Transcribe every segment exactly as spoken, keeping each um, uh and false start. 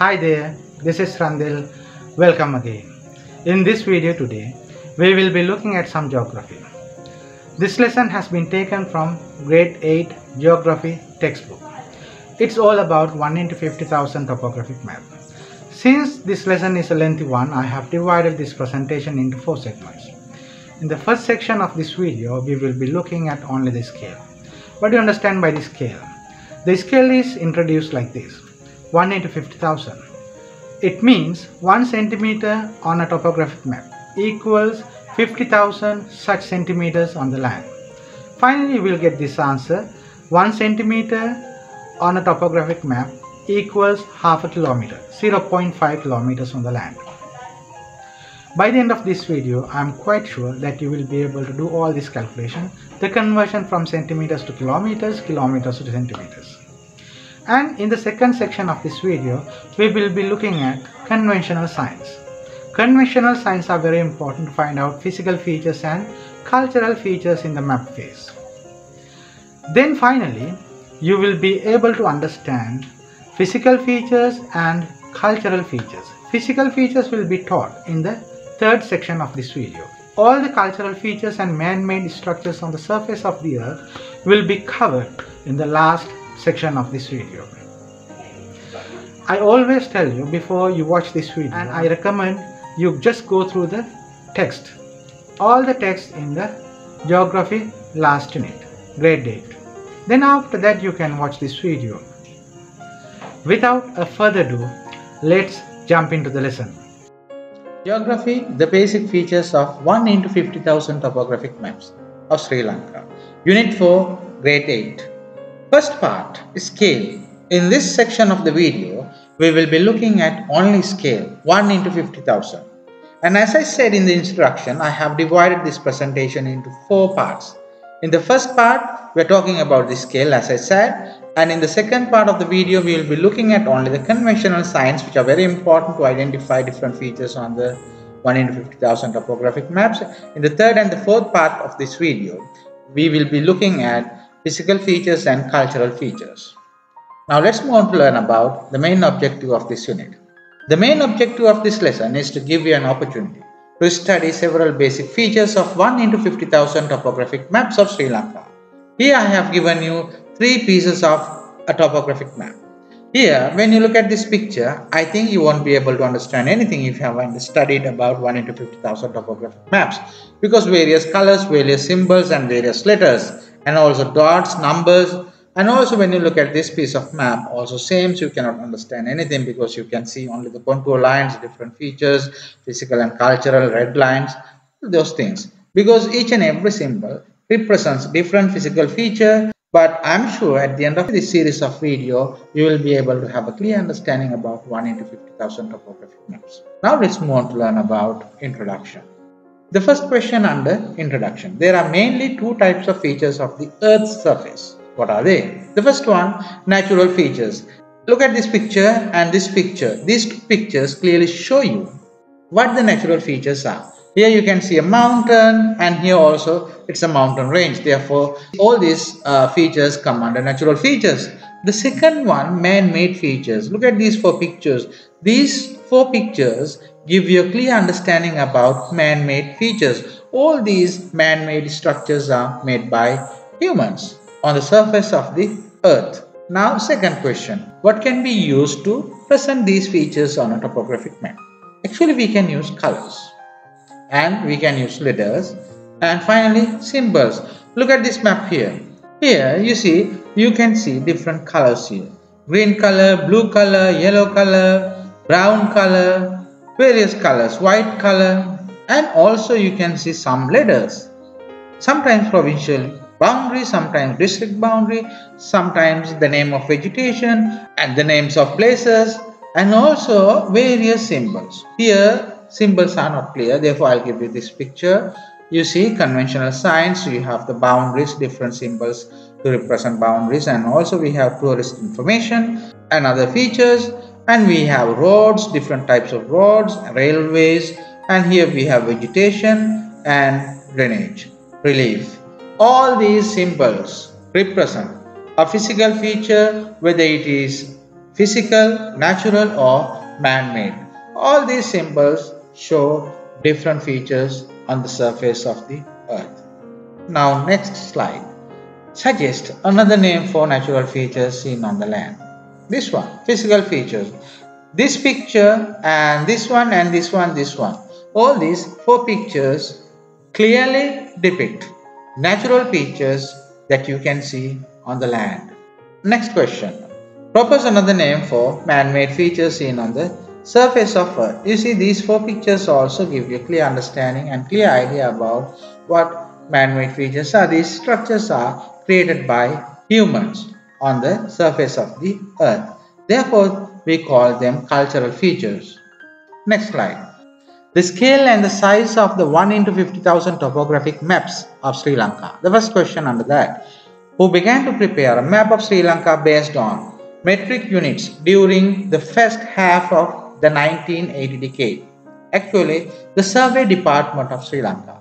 Hi there, this is Randil. Welcome again. In this video today, we will be looking at some geography. This lesson has been taken from grade eight geography textbook. It's all about one into fifty thousand topographic map. Since this lesson is a lengthy one, I have divided this presentation into four segments. In the first section of this video, we will be looking at only the scale. What do you understand by the scale? The scale is introduced like this, one into fifty thousand. It means one centimeter on a topographic map equals fifty thousand such centimeters on the land. Finally, we'll get this answer, one centimeter on a topographic map equals half a kilometer, zero point five kilometers on the land. By the end of this video, I am quite sure that you will be able to do all this calculation, the conversion from centimeters to kilometers, kilometers to centimeters. And in the second section of this video, we will be looking at conventional science. Conventional science are very important to find out physical features and cultural features in the map phase. Then finally, you will be able to understand physical features and cultural features. Physical features will be taught in the third section of this video. All the cultural features and man-made structures on the surface of the earth will be covered in the last section of this video. I always tell you before you watch this video, and I recommend you just go through the text, all the text in the geography last unit, grade eight. Then after that you can watch this video. Without a further ado, let's jump into the lesson. Geography, the basic features of one into fifty thousand topographic maps of Sri Lanka. Unit four, grade eight. First part, scale. In this section of the video, we will be looking at only scale, one into fifty thousand. And as I said in the instruction, I have divided this presentation into four parts. In the first part, we are talking about the scale, as I said. And in the second part of the video, we will be looking at only the conventional science, which are very important to identify different features on the one into fifty thousand topographic maps. In the third and the fourth part of this video, we will be looking at physical features and cultural features. Now let's move on to learn about the main objective of this unit. The main objective of this lesson is to give you an opportunity to study several basic features of one into fifty thousand topographic maps of Sri Lanka. Here I have given you three pieces of a topographic map. Here, when you look at this picture, I think you won't be able to understand anything if you haven't studied about one into fifty thousand topographic maps, because various colors, various symbols and various letters, and also dots, numbers, and also when you look at this piece of map, also same, so you cannot understand anything because you can see only the contour lines, different features, physical and cultural, red lines, those things. Because each and every symbol represents different physical feature. But I'm sure at the end of this series of video, you will be able to have a clear understanding about one into fifty thousand topographic maps. Now let's move on to learn about introduction. The first question under introduction. There are mainly two types of features of the Earth's surface. What are they? The first one, natural features. Look at this picture and this picture. These two pictures clearly show you what the natural features are. Here you can see a mountain, and here also it's a mountain range. Therefore, all these uh, features come under natural features. The second one, man-made features. Look at these four pictures. These four pictures give you a clear understanding about man-made features. All these man-made structures are made by humans on the surface of the earth. Now, second question. What can be used to present these features on a topographic map? Actually, we can use colors. And we can use letters, and finally symbols. Look at this map here. Here you see, you can see different colors here. Green color, blue color, yellow color, brown color, various colors, white color, and also you can see some letters. Sometimes provincial boundary, sometimes district boundary, sometimes the name of vegetation and the names of places, and also various symbols. Here symbols are not clear, therefore I'll give you this picture. You see conventional science, you have the boundaries, different symbols to represent boundaries, and also we have tourist information and other features, and we have roads, different types of roads, railways, and here we have vegetation and drainage, relief. All these symbols represent a physical feature, whether it is physical, natural or man-made. All these symbols show different features on the surface of the earth. Now next slide. Suggest another name for natural features seen on the land. This one, physical features. This picture and this one and this one, this one. All these four pictures clearly depict natural features that you can see on the land. Next question. Propose another name for man-made features seen on the surface of earth. You see, these four pictures also give you a clear understanding and clear idea about what man-made features are. These structures are created by humans on the surface of the earth. Therefore, we call them cultural features. Next slide. The scale and the size of the one into fifty thousand topographic maps of Sri Lanka. The first question under that. Who began to prepare a map of Sri Lanka based on metric units during the first half of the nineteen eighty decade? Actually, the Survey Department of Sri Lanka.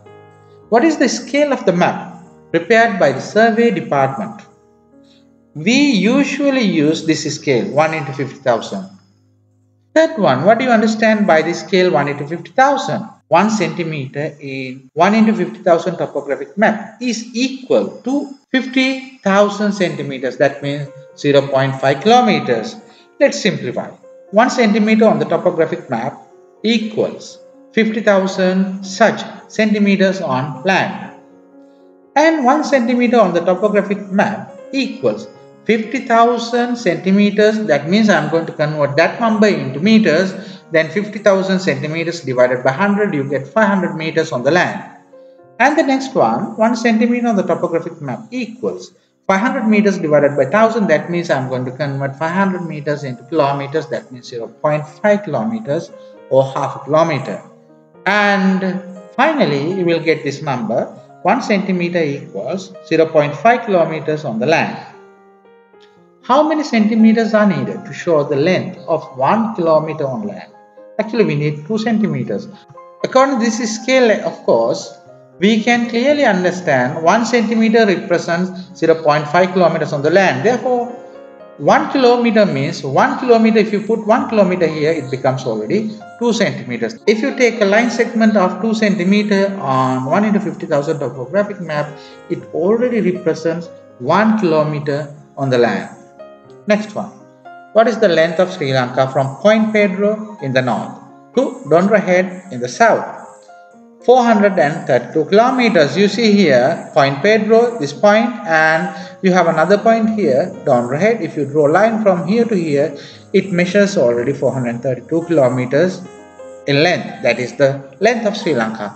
What is the scale of the map prepared by the Survey Department? We usually use this scale, one into fifty thousand. Third one, what do you understand by the scale one into fifty thousand? one centimeter in one into fifty thousand topographic map is equal to fifty thousand centimeters. That means zero point five kilometers. Let's simplify. one centimeter on the topographic map equals fifty thousand such centimeters on land. And one centimeter on the topographic map equals fifty thousand centimeters. That means I'm going to convert that number into meters. Then fifty thousand centimeters divided by one hundred, you get five hundred meters on the land. And the next one, one centimeter on the topographic map equals five hundred meters divided by one thousand. That means I'm going to convert five hundred meters into kilometers. That means zero point five kilometers or half a kilometer. And finally, you will get this number. one centimeter equals zero point five kilometers on the land. How many centimeters are needed to show the length of one kilometer on land? Actually, we need two centimeters. According to this scale, of course, we can clearly understand one centimeter represents zero point five kilometers on the land. Therefore, one kilometer means one kilometer. If you put one kilometer here, it becomes already two centimeters. If you take a line segment of two centimeter on one into fifty thousand topographic map, it already represents one kilometer on the land. Next one. What is the length of Sri Lanka from Point Pedro in the north to Dondra Head in the south? four hundred thirty-two kilometers. You see here Point Pedro, this point, and you have another point here, Dondra Head. If you draw a line from here to here, it measures already four hundred thirty-two kilometers in length. That is the length of Sri Lanka.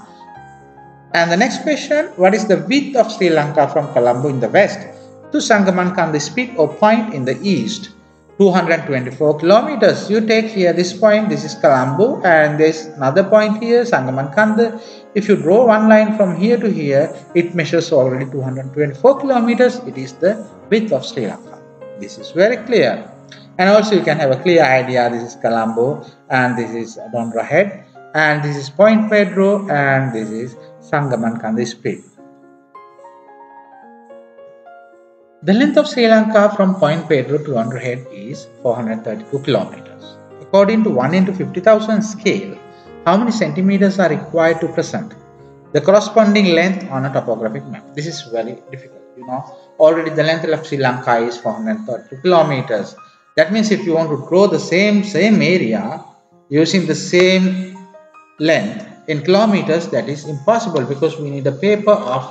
And the next question, what is the width of Sri Lanka from Colombo in the west to Sangamankanda Spit or point in the east? Two hundred twenty-four kilometers. You take here this point, this is Colombo, and there's another point here, Sangamankanda. If you draw one line from here to here, it measures already two hundred twenty-four kilometers. It is the width of Sri Lanka. This is very clear. And also you can have a clear idea. This is Colombo, and this is Dondra Head, and this is Point Pedro, and this is Sangamankanda Spit. The length of Sri Lanka from Point Pedro to Dondra Head is four hundred thirty-two kilometers. According to one into fifty thousand scale, how many centimeters are required to present the corresponding length on a topographic map? This is very difficult, you know. Already the length of Sri Lanka is four hundred thirty-two kilometers. That means if you want to draw the same, same area using the same length in kilometers, that is impossible because we need a paper of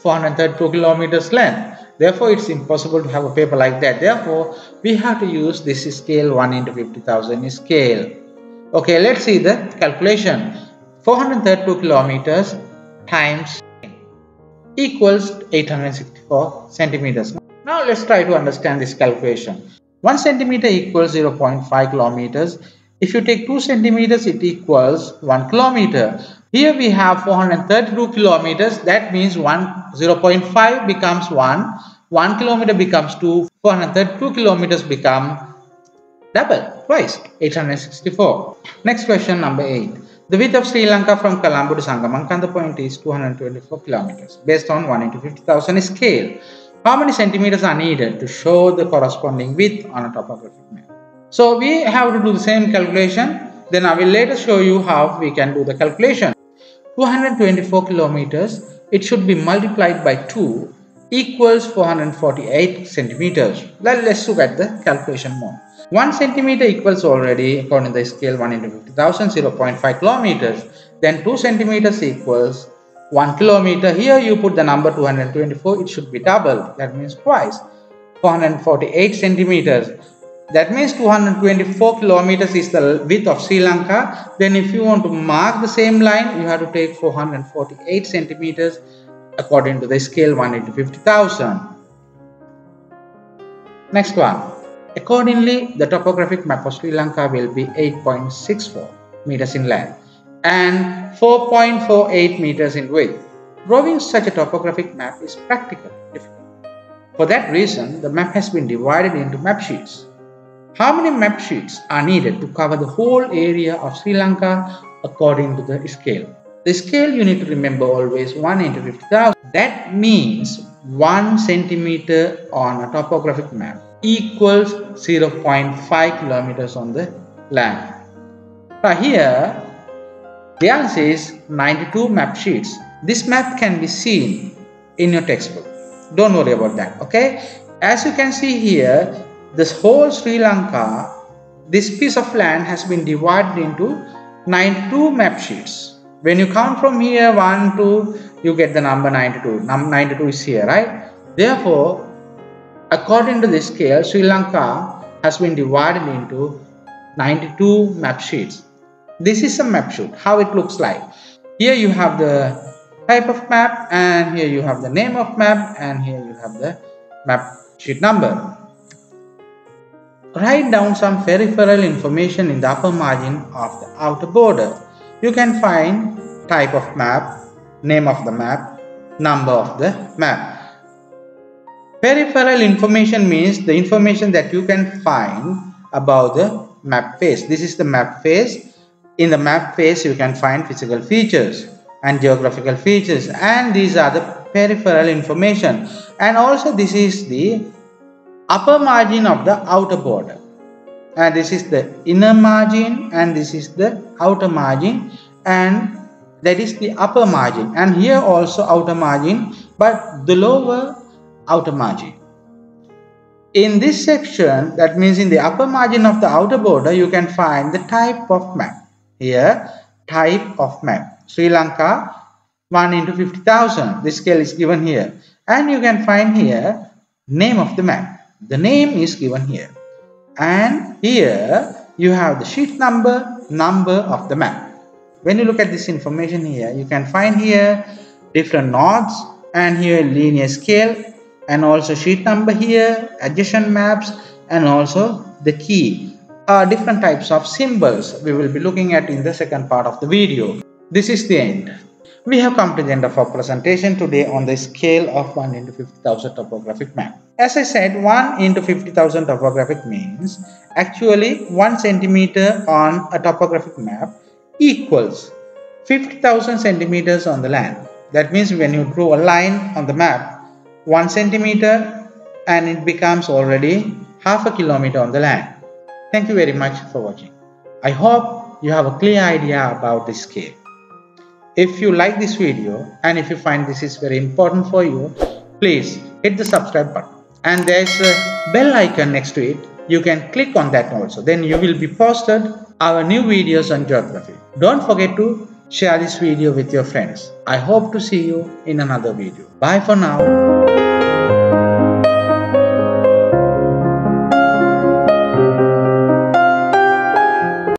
four hundred thirty-two kilometers length. Therefore, it's impossible to have a paper like that. Therefore, we have to use this scale, one into fifty thousand scale. Okay, let's see the calculation. four hundred thirty-two kilometers times equals eight hundred sixty-four centimeters. Now, let's try to understand this calculation. one centimeter equals zero point five kilometers. If you take two centimeters, it equals one kilometer. Here we have four hundred thirty-two kilometers. That means one, zero point five becomes one, one kilometer becomes two, four hundred thirty-two kilometers become double, twice, eight hundred sixty-four. Next question number eight. The width of Sri Lanka from Colombo to Sangamankanda point is two hundred twenty-four kilometers based on one into fifty thousand scale. How many centimeters are needed to show the corresponding width on a topographic map? So we have to do the same calculation. Then I will later show you how we can do the calculation. two hundred twenty-four kilometers, it should be multiplied by two equals four hundred forty-eight centimeters. Now let's look at the calculation more. one centimeter equals already, according to the scale, one into fifty thousand, zero point five kilometers. Then two centimeters equals one kilometer. Here you put the number two hundred twenty-four, it should be doubled. That means twice. four hundred forty-eight centimeters. That means two hundred twenty-four kilometers is the width of Sri Lanka. Then if you want to mark the same line, you have to take four hundred forty-eight centimeters according to the scale one into fifty thousand. Next one. Accordingly, the topographic map of Sri Lanka will be eight point six four meters in length and four point four eight meters in width. Drawing such a topographic map is practically difficult. For that reason, the map has been divided into map sheets. How many map sheets are needed to cover the whole area of Sri Lanka according to the scale? The scale you need to remember always one into fifty thousand. That means one centimeter on a topographic map equals zero point five kilometers on the land. Now here the answer is ninety-two map sheets. This map can be seen in your textbook. Don't worry about that. Okay. As you can see here, this whole Sri Lanka, this piece of land has been divided into ninety-two map sheets. When you count from here one, two, you get the number ninety-two. Number ninety-two is here, right? Therefore, according to this scale, Sri Lanka has been divided into ninety-two map sheets. This is a map sheet, how it looks like. Here you have the type of map, and here you have the name of map, and here you have the map sheet number. Write down some peripheral information in the upper margin of the outer border. You can find type of map, name of the map, number of the map. Peripheral information means the information that you can find about the map face. This is the map face. In the map face, you can find physical features and geographical features, and these are the peripheral information. And also this is the upper margin of the outer border, and this is the inner margin, and this is the outer margin, and that is the upper margin, and here also outer margin, but the lower outer margin. In this section, that means in the upper margin of the outer border, you can find the type of map. Here, type of map, Sri Lanka one into fifty thousand, this scale is given here, and you can find here name of the map. The name is given here, and here you have the sheet number, number of the map. When you look at this information here, you can find here different nodes, and here linear scale, and also sheet number here, adjacent maps, and also the key. Uh, different types of symbols we will be looking at in the second part of the video. This is the end. We have come to the end of our presentation today on the scale of one into fifty thousand topographic map. As I said, one into fifty thousand topographic means actually one centimeter on a topographic map equals fifty thousand centimeters on the land. That means when you draw a line on the map, one centimeter, and it becomes already half a kilometer on the land. Thank you very much for watching. I hope you have a clear idea about the scale. If you like this video and if you find this is very important for you, please hit the subscribe button, and there's a bell icon next to it. You can click on that also. Then you will be posted our new videos on geography. Don't forget to share this video with your friends. I hope to see you in another video. Bye for now.